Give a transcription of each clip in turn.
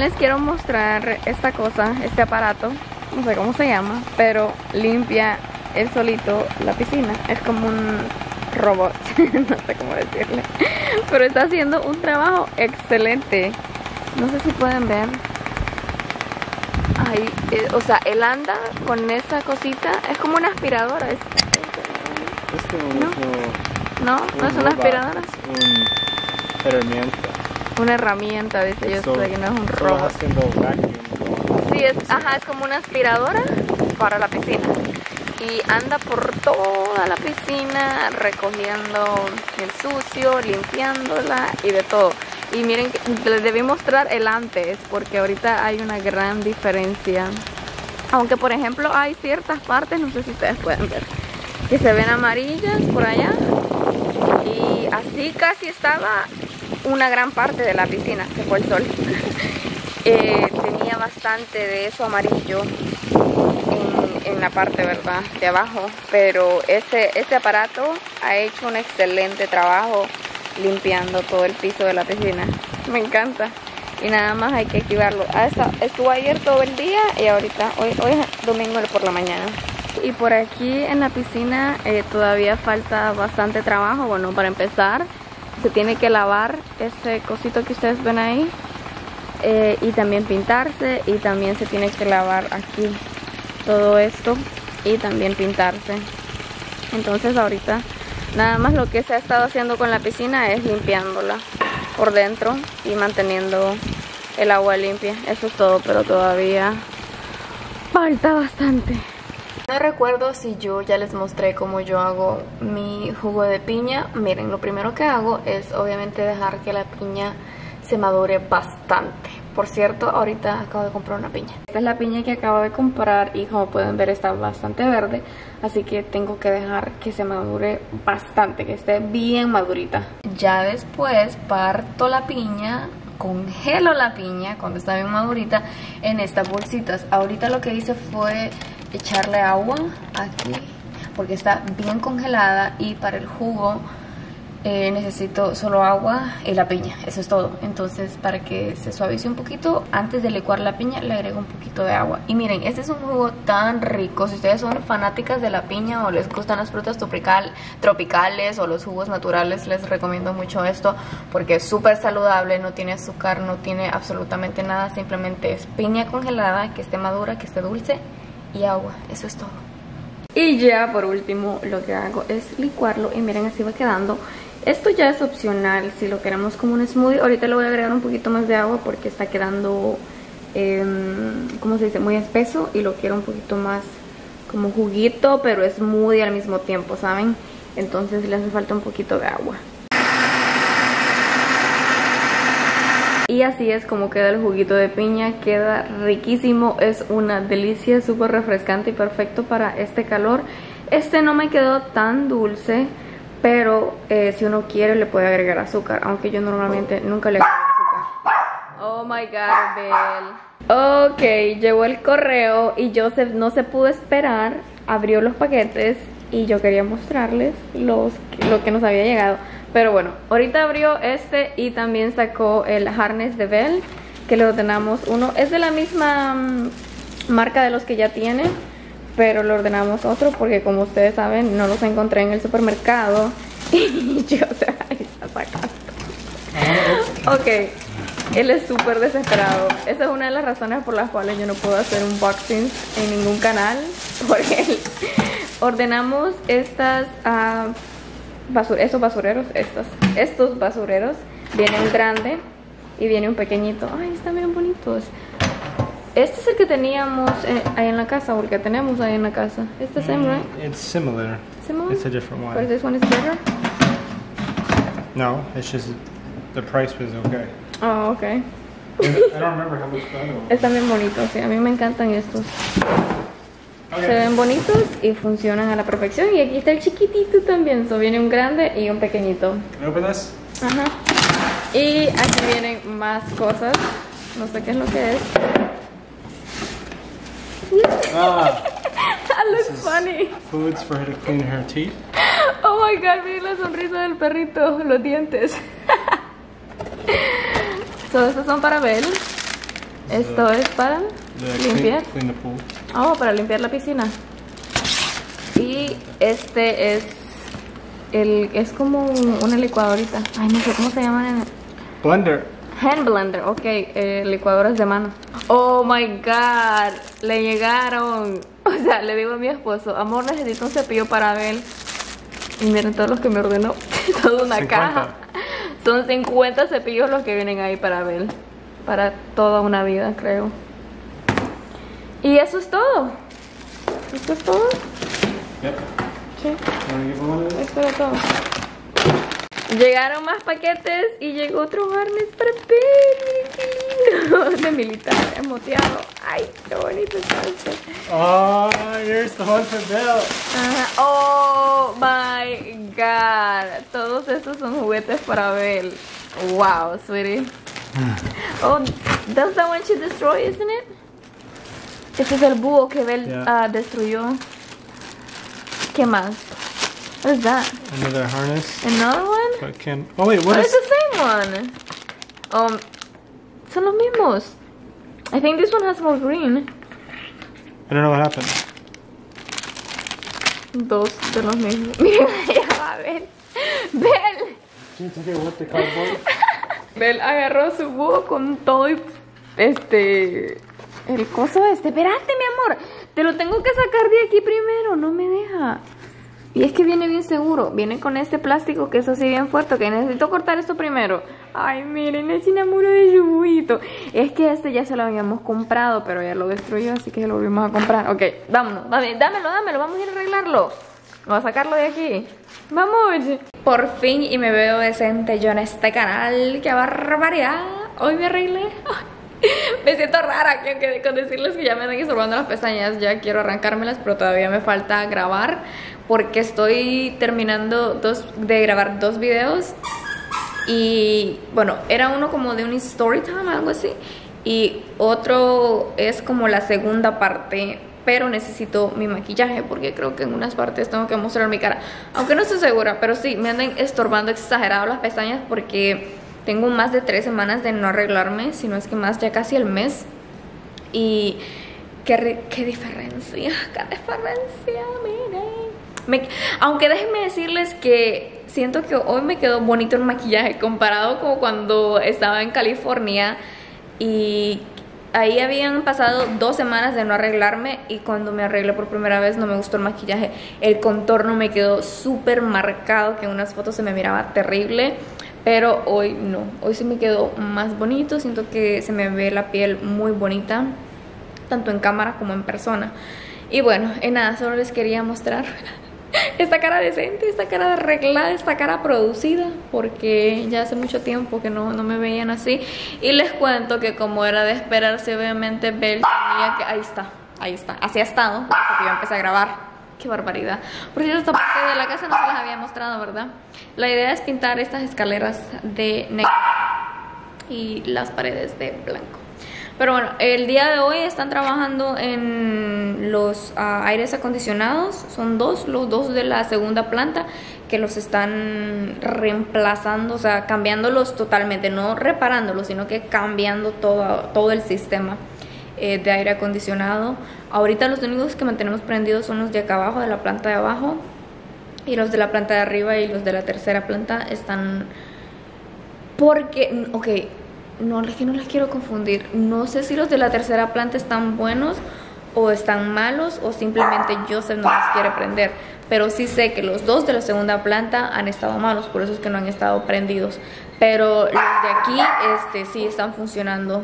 Les quiero mostrar esta cosa, este aparato, no sé cómo se llama, pero limpia él solito la piscina. Es como un robot, no sé cómo decirle, pero está haciendo un trabajo excelente. No sé si pueden ver. Ay, o sea, él anda con esa cosita, es como una aspiradora. No es una aspiradora. Una herramienta, dice yo, que no es un robot. Sí, es como una aspiradora para la piscina. Y anda por toda la piscina recogiendo el sucio, limpiándola y de todo. Y miren, les debí mostrar el antes, porque ahorita hay una gran diferencia. Aunque por ejemplo hay ciertas partes, no sé si ustedes pueden ver, que se ven amarillas por allá. Y así casi estaba una gran parte de la piscina, se fue el sol. Tenía bastante de eso amarillo en la parte, ¿verdad?, de abajo. Pero este aparato ha hecho un excelente trabajo limpiando todo el piso de la piscina. Me encanta. Y nada más hay que activarlo. Estuvo ayer todo el día y ahorita, hoy es domingo por la mañana. Y por aquí en la piscina todavía falta bastante trabajo. Bueno, para empezar se tiene que lavar ese cosito que ustedes ven ahí, y también pintarse, y también se tiene que lavar aquí todo esto y también pintarse. Entonces ahorita nada más lo que se ha estado haciendo con la piscina es limpiándola por dentro y manteniendo el agua limpia. Eso es todo, pero todavía falta bastante. No recuerdo si yo ya les mostré cómo yo hago mi jugo de piña. Miren, lo primero que hago es obviamente dejar que la piña se madure bastante. Por cierto, ahorita acabo de comprar una piña. Esta es la piña que acabo de comprar y como pueden ver está bastante verde. Así que tengo que dejar que se madure bastante, que esté bien madurita. Ya después parto la piña, congelo la piña cuando está bien madurita en estas bolsitas. Ahorita lo que hice fue echarle agua aquí porque está bien congelada, y para el jugo necesito solo agua y la piña, eso es todo. Entonces, para que se suavice un poquito, antes de licuar la piña le agrego un poquito de agua. Y miren, este es un jugo tan rico. Si ustedes son fanáticas de la piña o les gustan las frutas tropicales o los jugos naturales, les recomiendo mucho esto porque es súper saludable, no tiene azúcar, no tiene absolutamente nada. Simplemente es piña congelada, que esté madura, que esté dulce, y agua, eso es todo. Y ya por último lo que hago es licuarlo, y miren, así va quedando. Esto ya es opcional si lo queremos como un smoothie. Ahorita le voy a agregar un poquito más de agua porque está quedando ¿cómo se dice?, muy espeso, y lo quiero un poquito más como juguito, pero es smoothie al mismo tiempo, ¿saben? Entonces le hace falta un poquito de agua. Y así es como queda el juguito de piña, queda riquísimo, es una delicia, súper refrescante y perfecto para este calor. Este no me quedó tan dulce, pero si uno quiere le puede agregar azúcar, aunque yo normalmente nunca le agrego azúcar. Oh my god, Belle. Ok, llegó el correo y yo no se pudo esperar, abrió los paquetes y yo quería mostrarles lo que nos había llegado. Pero bueno, ahorita abrió este y también sacó el harness de Belle, que le ordenamos uno. Es de la misma marca de los que ya tiene, pero le ordenamos otro porque, como ustedes saben, no los encontré en el supermercado. Y yo, o sea, ahí está sacando. Ok, él es súper desesperado. Esa es una de las razones por las cuales yo no puedo hacer unboxings en ningún canal, por él. Ordenamos estas... estos basureros. Viene un grande y viene un pequeñito. Ay, están bien bonitos. Este es el que teníamos ahí en la casa, porque tenemos ahí en la casa. It's the same, right? It's similar. It's a different one. But this one is better? No, it's just the price was okay. Oh, okay. I don't remember how much fun it was. Están bien bonitos, sí. A mí me encantan estos. Okay. Se ven bonitos y funcionan a la perfección. Y aquí está el chiquitito también. So, viene un grande y un pequeñito. ¿Openas? Ajá. Y aquí vienen más cosas. No sé qué es lo que es. That looks funny. Foods for her to clean her teeth. Oh my god, miren la sonrisa del perrito. Los dientes. Estos son para Belle. Esto es para limpiar. Oh, para limpiar la piscina. Y este es el, es como una licuadorita. Ay, no sé cómo se llaman. Blender. Hand blender, ok, licuadoras de mano. Oh my god, le llegaron. O sea, le digo a mi esposo, amor, necesito un cepillo para Abel. Y miren todos los que me ordenó. Toda una 50. Caja. Son 50 cepillos los que vienen ahí para Abel. Para toda una vida, creo. Y eso es todo. ¿Esto es todo? Yep. Sí. Esto era todo. Llegaron más paquetes y llegó otro harness para Penny. De militar, moteado. Ay, qué bonito está este. Oh, here's the one for Bill. Oh my god. Todos estos son juguetes para Belle. Wow, sweetie. Oh, that's the one she destroyed, isn't it? Este es el búho que Belle destruyó. ¿Qué más? What is that? Another harness. Another one? Can... Oh wait, what is... the same one? Son los mismos. I think this one has more green. I don't know what happened. Dos de los mismos. Mira, ya, Belle. Belle. Did you get what the cardboard? Belle agarró su búho con todo y el coso este. Espérate, mi amor. Te lo tengo que sacar de aquí primero. No me deja. Y es que viene bien seguro. Viene con este plástico que es así bien fuerte. Que necesito cortar esto primero. Ay, miren, es enamoro de Yubuito. Es que este ya se lo habíamos comprado, pero ya lo destruyó, así que lo volvimos a comprar. Ok, vámonos. Dámelo. Vamos a ir a arreglarlo. Vamos a sacarlo de aquí. ¡Vamos! Por fin y me veo decente yo en este canal. ¡Qué barbaridad! Hoy me arreglé. Me siento rara que con decirles que ya me están estorbando las pestañas. Ya quiero arrancármelas, pero todavía me falta grabar, porque estoy terminando de grabar dos videos. Y bueno, era uno como de un story time, algo así, y otro es como la segunda parte. Pero necesito mi maquillaje, porque creo que en unas partes tengo que mostrar mi cara, aunque no estoy segura. Pero sí, me andan estorbando exagerado las pestañas, porque tengo más de 3 semanas de no arreglarme, si no es que más, ya casi el mes. Y qué diferencia, miren. Aunque déjenme decirles que siento que hoy me quedó bonito el maquillaje comparado con cuando estaba en California. Y ahí habían pasado 2 semanas de no arreglarme, y cuando me arreglé por primera vez no me gustó el maquillaje. El contorno me quedó súper marcado, que en unas fotos se me miraba terrible. Pero hoy no, hoy sí me quedó más bonito. Siento que se me ve la piel muy bonita, tanto en cámara como en persona. Y bueno, nada, solo les quería mostrar esta cara decente, esta cara arreglada, esta cara producida, porque ya hace mucho tiempo que no me veían así. Y les cuento que, como era de esperarse, obviamente Belle tenía que... Ahí está, así ha estado hasta que yo empecé a grabar. ¡Qué barbaridad! Por cierto, esta parte de la casa no se las había mostrado, ¿verdad? La idea es pintar estas escaleras de negro y las paredes de blanco. Pero bueno, el día de hoy están trabajando en los aires acondicionados. Son los dos de la segunda planta, que los están reemplazando, o sea, cambiándolos totalmente. No reparándolos, sino que cambiando todo el sistema de aire acondicionado. Ahorita los únicos que mantenemos prendidos son los de acá abajo, de la planta de abajo. Y los de la planta de arriba y los de la tercera planta están... Porque... Ok, no, es que no les quiero confundir. No sé si los de la tercera planta están buenos o están malos, o simplemente Joseph no los quiere prender. Pero sí sé que los dos de la segunda planta han estado malos, por eso es que no han estado prendidos. Pero los de aquí sí están funcionando.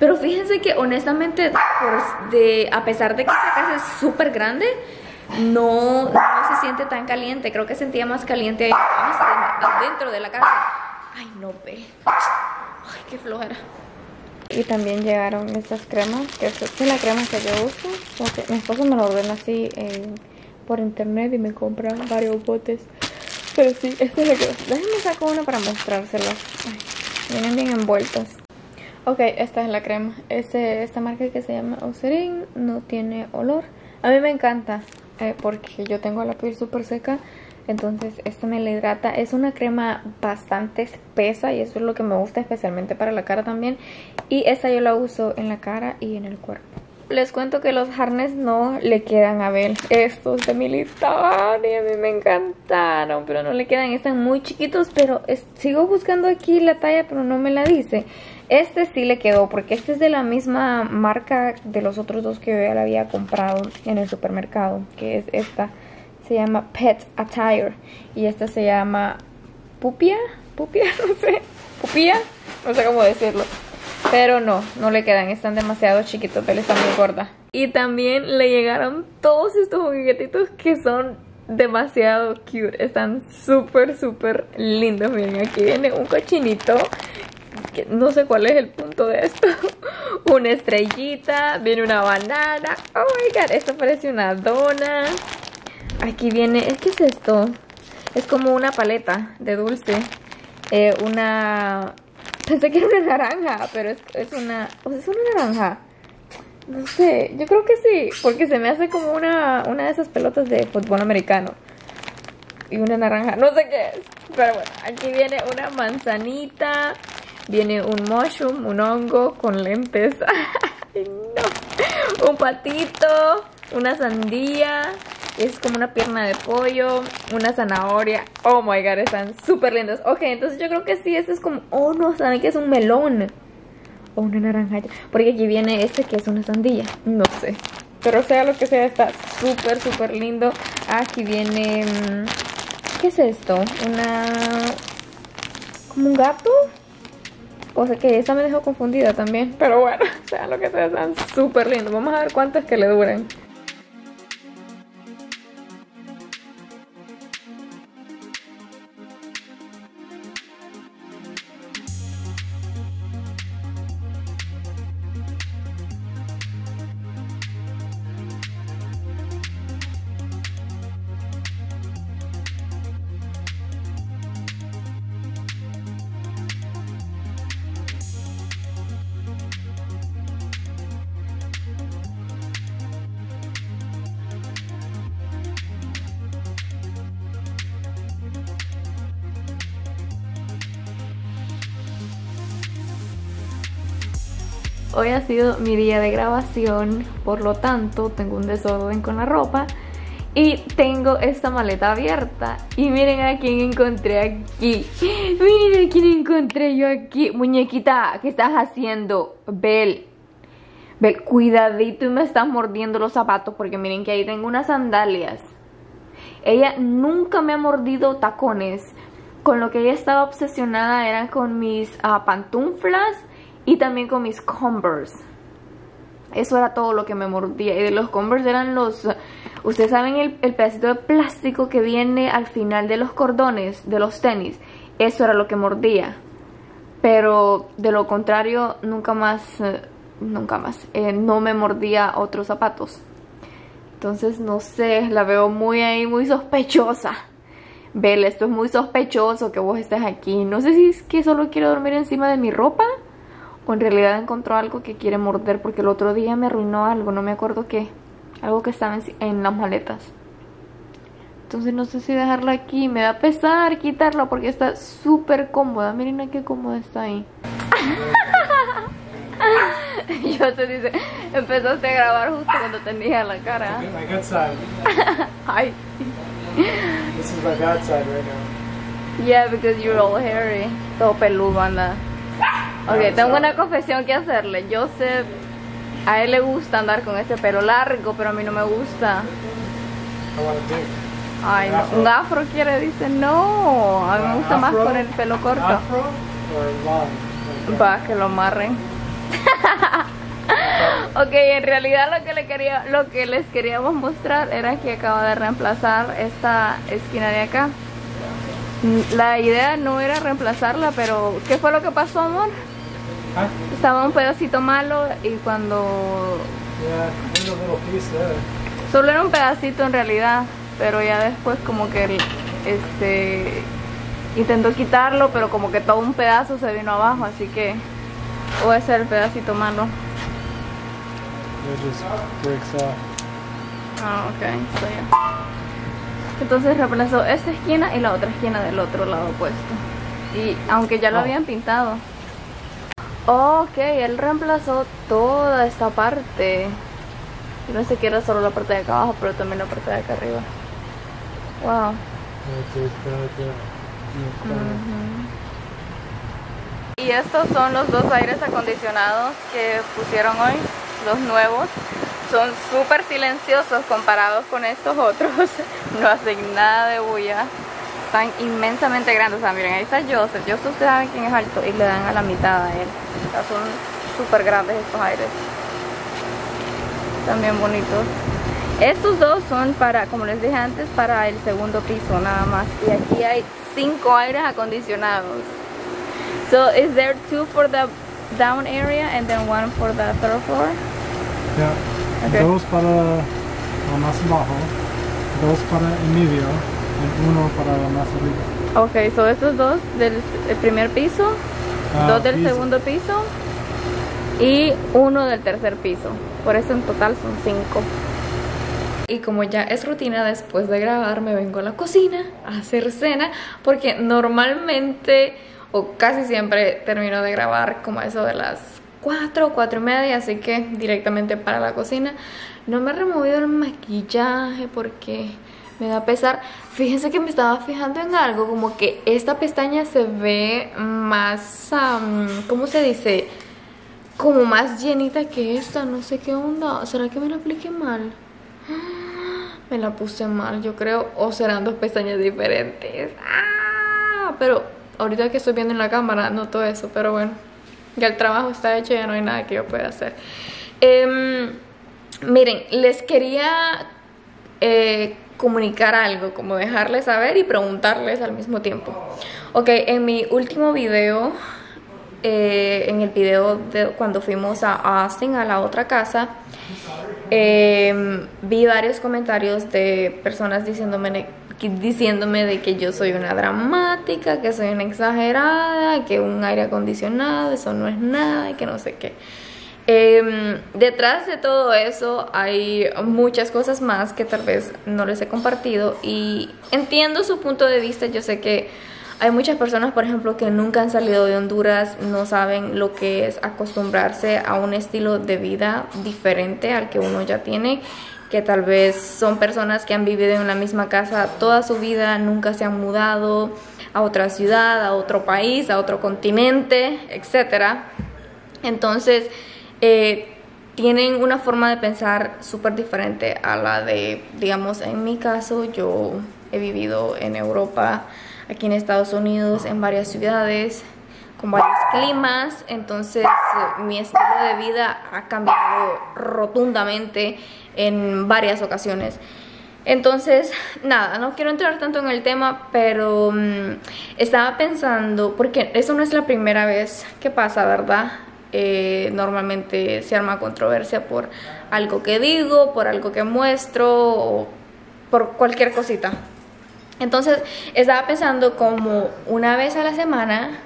Pero fíjense que honestamente, a pesar de que esta casa es súper grande, no se siente tan caliente. Creo que sentía más caliente ahí adentro de la casa. Ay, no, Belle. Ay, qué flojera. Y también llegaron estas cremas, que es la crema que yo uso. Porque mi esposo me lo ordena así por internet y me compra varios botes. Pero sí, esta es la que... Déjenme sacar una para mostrárselas. Ay, vienen bien envueltas. Ok, esta es la crema. Esta marca que se llama Ocerin. No tiene olor. A mí me encanta, porque yo tengo la piel súper seca. Entonces esta me la hidrata. Es una crema bastante espesa y eso es lo que me gusta, especialmente para la cara también. Y esta yo la uso en la cara y en el cuerpo. Les cuento que los harness no le quedan a Bel. Estos de militar y a mí me encantaron, pero no le quedan. Están muy chiquitos, pero sigo buscando aquí la talla, pero no me la dice. Este sí le quedó, porque este es de la misma marca de los otros dos que yo ya la había comprado en el supermercado, que es esta. Se llama Pet Attire y esta se llama Pupia. Pupia, no sé cómo decirlo. Pero no le quedan, están demasiado chiquitos, pero está muy gorda. Y también le llegaron todos estos juguetitos que son demasiado cute. Están súper, súper lindos. Miren, aquí viene un cochinito. No sé cuál es el punto de esto. Una estrellita, viene una banana. Oh my god, esto parece una dona. Aquí viene, ¿qué es esto? Es como una paleta de dulce. Pensé que era una naranja, pero es una naranja. No sé, yo creo que sí, porque se me hace como una de esas pelotas de fútbol americano. Y una naranja, no sé qué es. Pero bueno, aquí viene una manzanita. Viene un mushroom, un hongo con lentes. Ay, no. Un patito, una sandía. Es como una pierna de pollo, una zanahoria. Oh my god, están súper lindos. Ok, entonces yo creo que sí, este es como... Oh no, saben que es un melón o una naranja, porque aquí viene este que es una sandía, no sé. Pero sea lo que sea, está súper, súper lindo. Aquí viene... ¿Qué es esto? ¿Como un gato? O sea que esta me dejó confundida también. Pero bueno, sea lo que sea, están súper lindos. Vamos a ver cuántos que le duran. Hoy ha sido mi día de grabación, por lo tanto tengo un desorden con la ropa y tengo esta maleta abierta. Y miren a quién encontré aquí. Miren a quién encontré yo aquí. Muñequita, ¿qué estás haciendo? Bel. Bel, cuidadito y me estás mordiendo los zapatos, porque miren que ahí tengo unas sandalias. Ella nunca me ha mordido tacones. Con lo que ella estaba obsesionada eran con mis pantuflas. Y también con mis Converse. Eso era todo lo que me mordía. Y de los Converse eran los... Ustedes saben el pedacito de plástico que viene al final de los cordones de los tenis. Eso era lo que mordía. Pero de lo contrario, nunca más no me mordía otros zapatos. Entonces, no sé, la veo muy ahí, muy sospechosa. Bel, esto es muy sospechoso que vos estés aquí. No sé si es que solo quiero dormir encima de mi ropa, o en realidad encontró algo que quiere morder, porque el otro día me arruinó algo, no me acuerdo qué. Algo que estaba en las maletas. Entonces no sé si dejarla aquí. Me da pesar quitarla porque está súper cómoda. Miren a qué cómoda está ahí. Yo te dice, empezaste a grabar justo cuando te dije la cara. My good side. Hi. This is my bad side right now. Yeah, because you're all hairy. Todo peludo anda. Ok, tengo una confesión que hacerle. Yo sé, a él le gusta andar con ese pelo largo, pero a mí no me gusta. Ay, no. Un afro quiere, dice, no. A mí me gusta más con el pelo corto. ¿Afro o long? Va, que lo amarren. Ok, en realidad lo que les queríamos mostrar era que acaba de reemplazar esta esquina de acá. La idea no era reemplazarla, pero ¿qué fue lo que pasó, amor? ¿Ah? Estaba un pedacito malo y cuando... Yeah, solo era un pedacito en realidad, pero ya después como que intentó quitarlo, pero como que todo un pedazo se vino abajo, así que puede ser el pedacito malo. Ah, ok, so yeah. Entonces reemplazó esta esquina y la otra esquina del otro lado opuesto. Y aunque ya lo habían pintado. Ok, él reemplazó toda esta parte. Yo no sé que era solo la parte de acá abajo, pero también la parte de acá arriba. Wow. Y estos son los dos aires acondicionados que pusieron hoy, los nuevos. Son súper silenciosos comparados con estos otros. No hacen nada de bulla. Están inmensamente grandes. O sea, miren, ahí está Joseph. Joseph, ustedes saben quién es alto y le dan a la mitad a él. O sea, son súper grandes estos aires. También bonitos. Estos dos son para, como les dije antes, para el segundo piso nada más. Y aquí hay 5 aires acondicionados. So, is there 2 for the down area and then 1 for the third floor? Yeah. Okay. 2 para lo más bajo, 2 para el medio y 1 para lo más arriba. Ok, so estos dos del primer piso, 2 del segundo piso y 1 del tercer piso. Por eso en total son 5. Y como ya es rutina, después de grabar me vengo a la cocina a hacer cena, porque normalmente o casi siempre termino de grabar como eso de las 4, 4 y media, así que directamente para la cocina. No me he removido el maquillaje porque me da pesar. Fíjense que me estaba fijando en algo, como que esta pestaña se ve más, ¿cómo se dice? Como más llenita que esta, no sé qué onda. ¿Será que me la apliqué mal? Me la puse mal, yo creo, o serán 2 pestañas diferentes. ¡Ah! Pero ahorita que estoy viendo en la cámara noto eso, pero bueno. Ya el trabajo está hecho, ya no hay nada que yo pueda hacer. Miren, les quería comunicar algo, como dejarles saber y preguntarles al mismo tiempo. Ok, en mi último video, en el video de cuando fuimos a Austin, a la otra casa, vi varios comentarios de personas diciéndome de que yo soy una dramática, que soy una exagerada, que un aire acondicionado, eso no es nada, y que no sé qué. Detrás de todo eso hay muchas cosas más que tal vez no les he compartido, y entiendo su punto de vista. Yo sé que hay muchas personas, por ejemplo, que nunca han salido de Honduras, no saben lo que es acostumbrarse a un estilo de vida diferente al que uno ya tiene, que tal vez son personas que han vivido en la misma casa toda su vida, nunca se han mudado a otra ciudad, a otro país, a otro continente, etc. Entonces, tienen una forma de pensar súper diferente a la de, digamos, en mi caso, yo he vivido en Europa, aquí en Estados Unidos, en varias ciudades, con varios climas. Entonces mi estilo de vida ha cambiado rotundamente en varias ocasiones. Entonces, nada, no quiero entrar tanto en el tema, pero estaba pensando, porque eso no es la primera vez que pasa, ¿verdad? Normalmente se arma controversia por algo que digo, por algo que muestro o por cualquier cosita. Entonces estaba pensando como una vez a la semana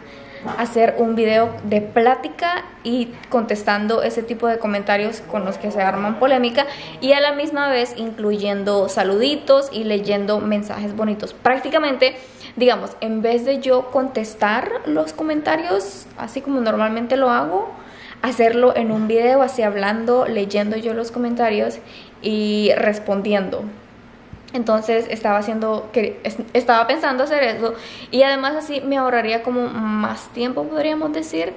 hacer un video de plática y contestando ese tipo de comentarios con los que se arman polémica, y a la misma vez incluyendo saluditos y leyendo mensajes bonitos. Prácticamente, digamos, en vez de yo contestar los comentarios así como normalmente lo hago, hacerlo en un video así hablando, leyendo yo los comentarios y respondiendo. Entonces estaba pensando hacer eso, y además así me ahorraría como más tiempo, podríamos decir,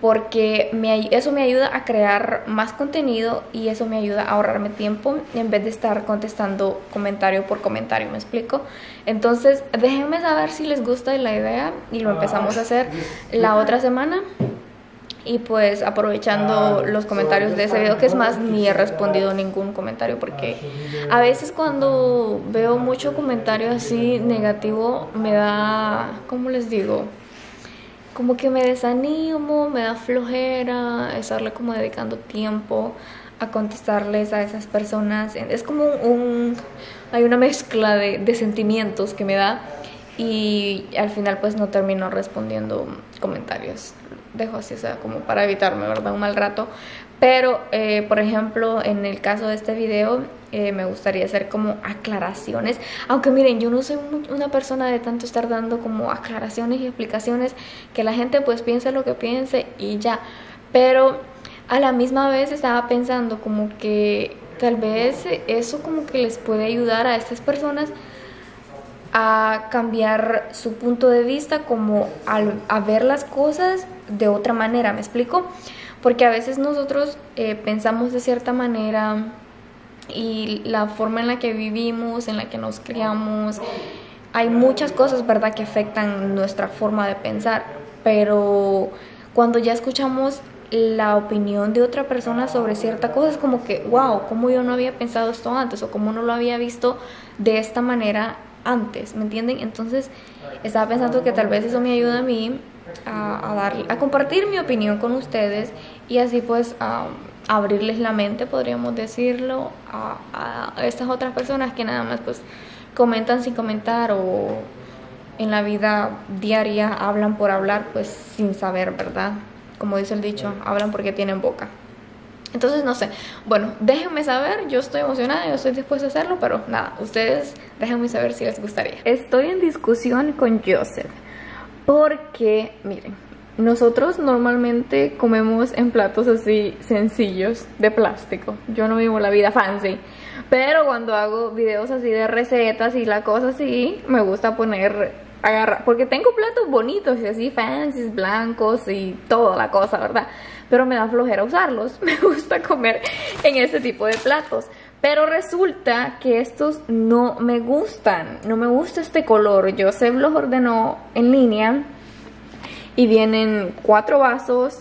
porque eso me ayuda a crear más contenido y eso me ayuda a ahorrarme tiempo en vez de estar contestando comentario por comentario, ¿me explico? Entonces déjenme saber si les gusta la idea y lo empezamos a hacer la otra semana. Y pues aprovechando los comentarios de ese video, que es más, ni he respondido ningún comentario, porque a veces cuando veo mucho comentario así negativo me da, ¿cómo les digo? Como que me desanimo, me da flojera estarle como dedicando tiempo a contestarles a esas personas. Es como hay una mezcla de sentimientos que me da, y al final pues no termino respondiendo comentarios. Dejo así, o sea, como para evitarme, ¿verdad? Un mal rato. Pero, por ejemplo, en el caso de este video, me gustaría hacer como aclaraciones. Aunque miren, yo no soy una persona de tanto estar dando como aclaraciones y explicaciones, que la gente pues piense lo que piense y ya. Pero a la misma vez estaba pensando como que tal vez eso como que les puede ayudar a estas personas a cambiar su punto de vista, como a ver las cosas de otra manera, ¿me explico? Porque a veces nosotros pensamos de cierta manera y la forma en la que vivimos, en la que nos criamos, hay muchas cosas, ¿verdad?, que afectan nuestra forma de pensar, pero cuando ya escuchamos la opinión de otra persona sobre cierta cosa es como que, wow, ¿cómo yo no había pensado esto antes? O ¿cómo no lo había visto de esta manera antes? ¿Me entienden? Entonces estaba pensando que tal vez eso me ayuda a mí a compartir mi opinión con ustedes y así pues abrirles la mente, podríamos decirlo, a estas otras personas que nada más pues comentan sin comentar o en la vida diaria hablan por hablar pues sin saber, ¿verdad? Como dice el dicho, hablan porque tienen boca. Entonces no sé, bueno, déjenme saber, yo estoy emocionada, yo estoy dispuesta a hacerlo, pero nada, ustedes déjenme saber si les gustaría. Estoy en discusión con Joseph porque, miren, nosotros normalmente comemos en platos así sencillos de plástico. Yo no vivo la vida fancy, pero cuando hago videos así de recetas y la cosa así, me gusta poner... agarra, porque tengo platos bonitos y así fancies, blancos y toda la cosa, ¿verdad? Pero me da flojera usarlos, me gusta comer en ese tipo de platos. Pero resulta que estos no me gustan, no me gusta este color. Joseph los ordenó en línea y vienen 4 vasos,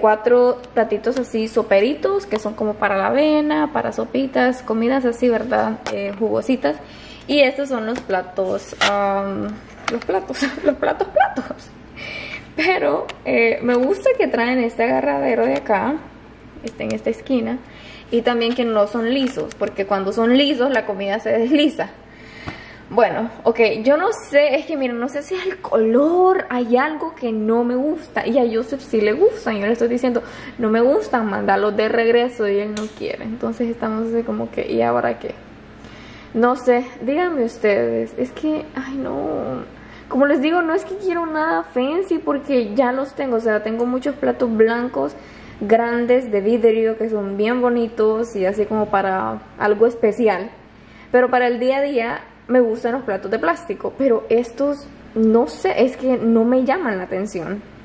4 platitos así soperitos, que son como para la avena, para sopitas, comidas así, ¿verdad? Jugositas. Y estos son los platos, platos. Pero me gusta que traen este agarradero de acá, está en esta esquina. Y también que no son lisos, porque cuando son lisos la comida se desliza. Bueno, ok, yo no sé, es que miren, no sé si es el color, hay algo que no me gusta. Y a Joseph sí le gustan, yo le estoy diciendo, no me gustan, mandarlos de regreso y él no quiere. Entonces estamos así como que, ¿y ahora qué? No sé, díganme ustedes, es que, ay no, como les digo, no es que quiero nada fancy porque ya los tengo, o sea, tengo muchos platos blancos, grandes, de vidrio, que son bien bonitos y así como para algo especial, pero para el día a día me gustan los platos de plástico, pero estos, no sé, es que no me llaman la atención.